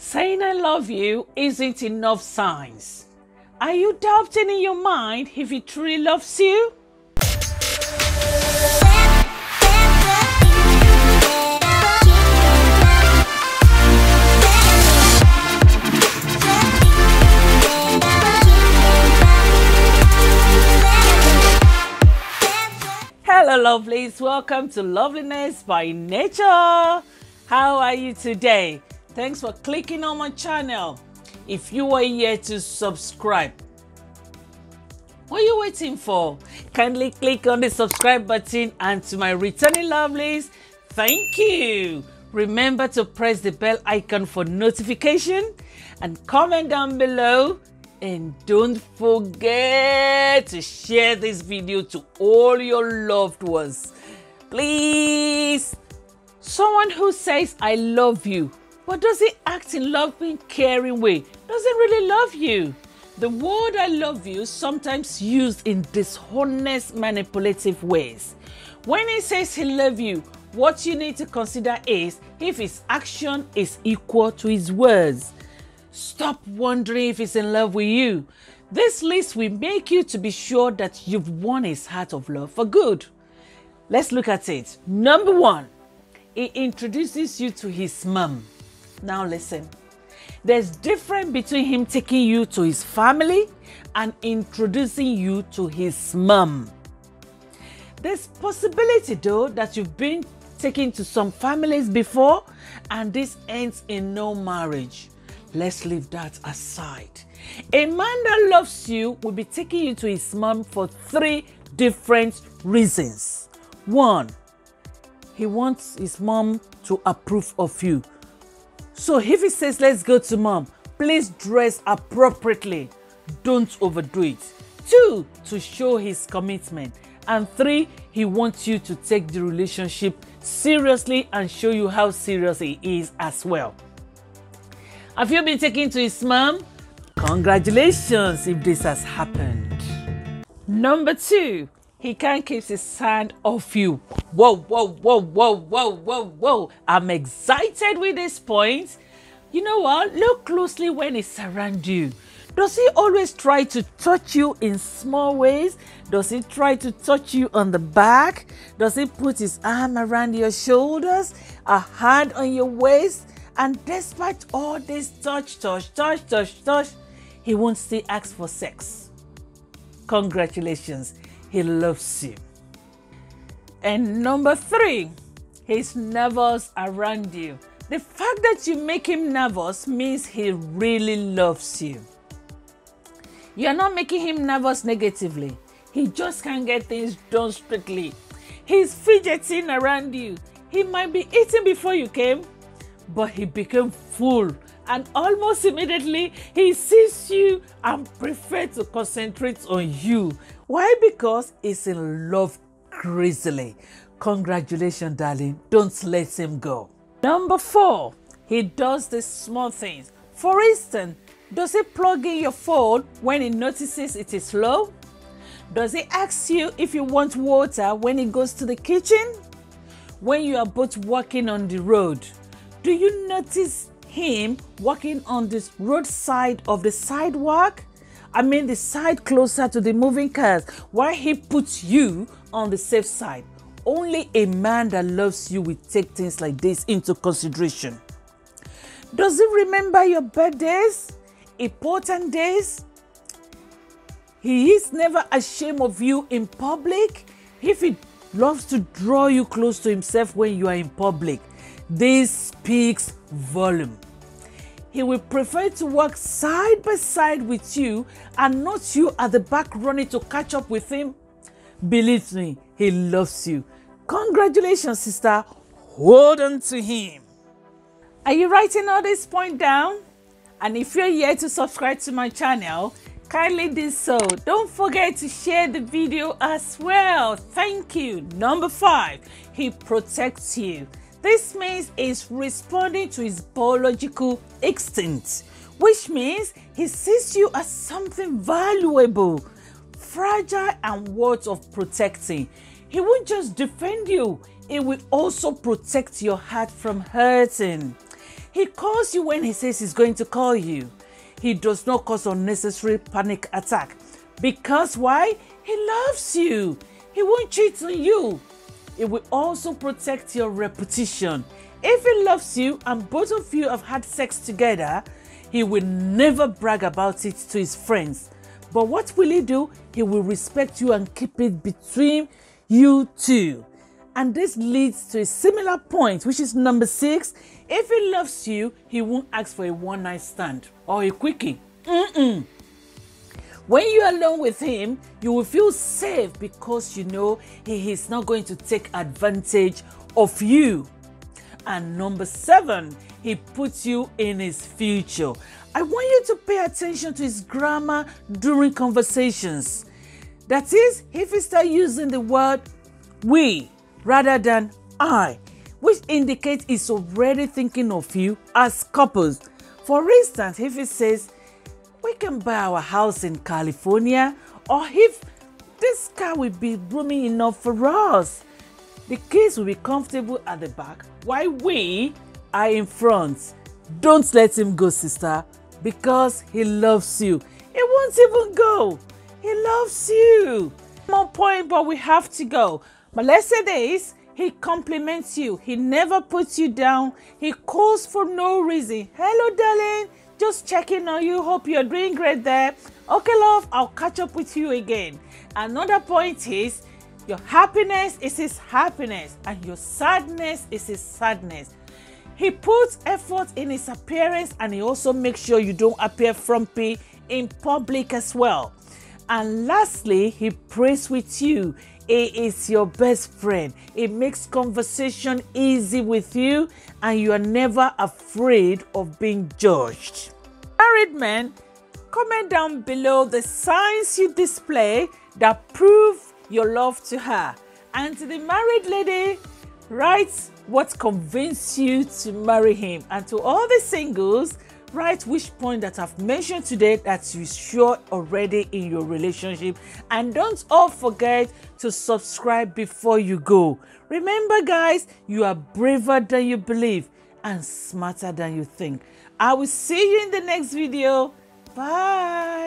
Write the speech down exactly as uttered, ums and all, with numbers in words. Saying I love you isn't enough signs. Are you doubting in your mind if he truly loves you? Hello lovelies, welcome to Loveliness by Nature. How are you today? Thanks for clicking on my channel. If you are here to subscribe, what are you waiting for? Kindly click on the subscribe button. And to my returning lovelies, thank you. Remember to press the bell icon for notification and comment down below. And don't forget to share this video to all your loved ones. Please. Someone who says I love you but doesn't act in loving, caring way doesn't really love you. The word I love you sometimes used in dishonest, manipulative ways. When he says he love you, what you need to consider is if his action is equal to his words. Stop wondering if he's in love with you. This list will make you to be sure that you've won his heart of love for good. Let's look at it. Number one, he introduces you to his mom. Now listen, there's difference between him taking you to his family and introducing you to his mom. There's possibility though that you've been taken to some families before and this ends in no marriage. Let's leave that aside. A man that loves you will be taking you to his mom for three different reasons. One, he wants his mom to approve of you. So if he says, let's go to mom, please dress appropriately. Don't overdo it. Two, to show his commitment. And three, he wants you to take the relationship seriously and show you how serious he is as well. Have you been taken to his mom? Congratulations if this has happened. Number two, he can't keep his hand off you. Whoa, whoa, whoa, whoa, whoa, whoa, whoa. I'm excited with this point. You know what? Look closely when he surrounds you. Does he always try to touch you in small ways? Does he try to touch you on the back? Does he put his arm around your shoulders? A hand on your waist? And despite all this touch, touch, touch, touch, touch, he won't still ask for sex. Congratulations. He loves you. And number three, he's nervous around you. The fact that you make him nervous means he really loves you. You're not making him nervous negatively. He just can't get things done strictly. He's fidgeting around you. He might be eating before you came, but he became full. And almost immediately, he sees you and prefers to concentrate on you. Why? Because he's in love crazily. Congratulations, darling. Don't let him go. Number four, he does the small things. For instance, does he plug in your phone when he notices it is low? Does he ask you if you want water when he goes to the kitchen? When you are both walking on the road, do you notice him walking on this roadside of the sidewalk? I mean the side closer to the moving cars, where he puts you on the safe side. Only a man that loves you will take things like this into consideration. Does he remember your birthdays, important days? He is never ashamed of you in public. If he loves to draw you close to himself when you are in public, this speaks volume. He will prefer to walk side by side with you and not you at the back running to catch up with him. Believe me, he loves you. Congratulations, sister. Hold on to him. Are you writing all this point down? And if you're yet to subscribe to my channel, kindly do so. Don't forget to share the video as well. Thank you. Number five, he protects you. This means he's responding to his biological instinct, which means he sees you as something valuable, fragile and worth of protecting. He won't just defend you, he will also protect your heart from hurting. He calls you when he says he's going to call you. He does not cause unnecessary panic attack. Because why? He loves you. He won't cheat on you. It will also protect your reputation. If he loves you and both of you have had sex together, he will never brag about it to his friends. But what will he do? He will respect you and keep it between you two. And this leads to a similar point, which is number six. If he loves you, he won't ask for a one-night stand or a quickie. Mm-mm. When you're alone with him, you will feel safe because you know he is not going to take advantage of you. And number seven, he puts you in his future. I want you to pay attention to his grammar during conversations. That is, if he starts using the word we rather than I, which indicates he's already thinking of you as couples. For instance, if he says, we can buy our house in California, or if this car will be roomy enough for us. The kids will be comfortable at the back while we are in front. Don't let him go, sister, because he loves you. He won't even go. He loves you. One point, but we have to go. But let's say this, he compliments you. He never puts you down. He calls for no reason. Hello, darling. Just checking on you. Hope you're doing great there. Okay, love, I'll catch up with you again. Another point is, your happiness is his happiness and your sadness is his sadness. He puts effort in his appearance and he also makes sure you don't appear frumpy in public as well. And lastly, he prays with you. He is your best friend. He makes conversation easy with you and you are never afraid of being judged. Married men, comment down below the signs you display that prove your love to her. And to the married lady, write what convinced you to marry him. And to all the singles, write which point that I've mentioned today that you're sure already in your relationship. And don't all forget to subscribe before you go. Remember, guys, you are braver than you believe and smarter than you think. I will see you in the next video. Bye.